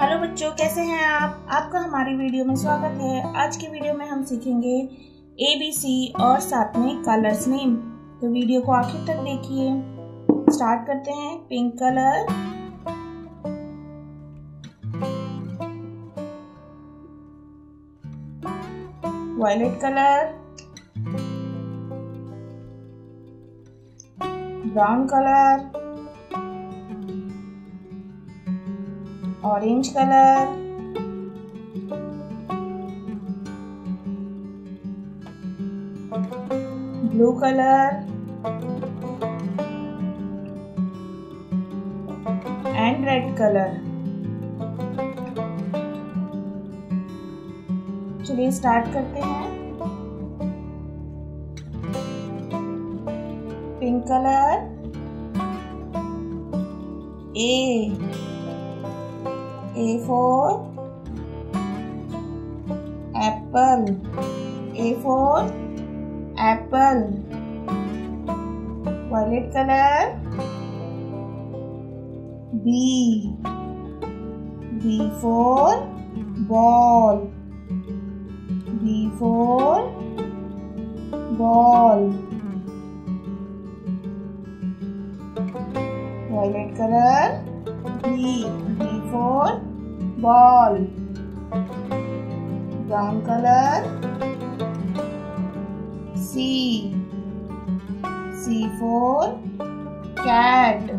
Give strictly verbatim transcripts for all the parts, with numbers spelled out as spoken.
Hello बच्चों, कैसे हैं आप? आपका हमारी वीडियो में स्वागत है। आज की वीडियो में हम सीखेंगे ए बी सी और साथ में कलर्स नेम। तो वीडियो को आखिर तक देखिए। स्टार्ट करते हैं। Pink colour, violet colour, brown colour, orange colour, blue colour and red colour. चलिए स्टार्ट करते हैं। Pink colour, A A for apple, A for apple, violet color, B, B for ball, B for ball, violet color, B, B for ball, brown color, C, C for cat,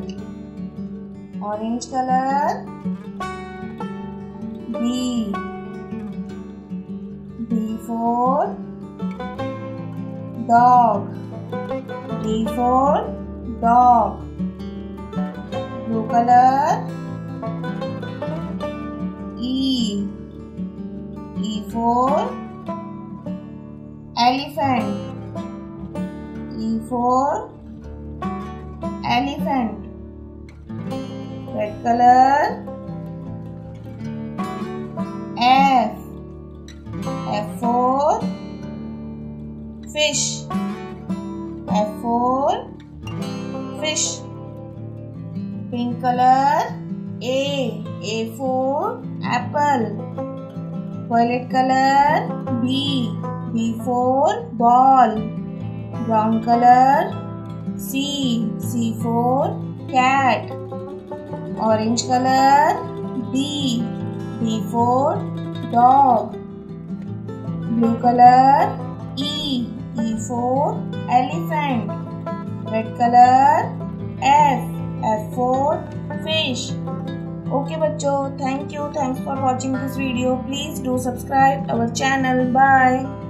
orange color, B, B for dog, D for dog, blue color, E, E for elephant, E for elephant, red color, F, F for fish, F for fish, pink color, A, A for apple, violet color, B, B for ball, brown color, C, C for cat, orange color, D, D for dog, blue color, E, E for elephant, red color, F, F for fish. Okay बच्चों, thank you. Thanks for watching this video. Please do subscribe our channel. Bye.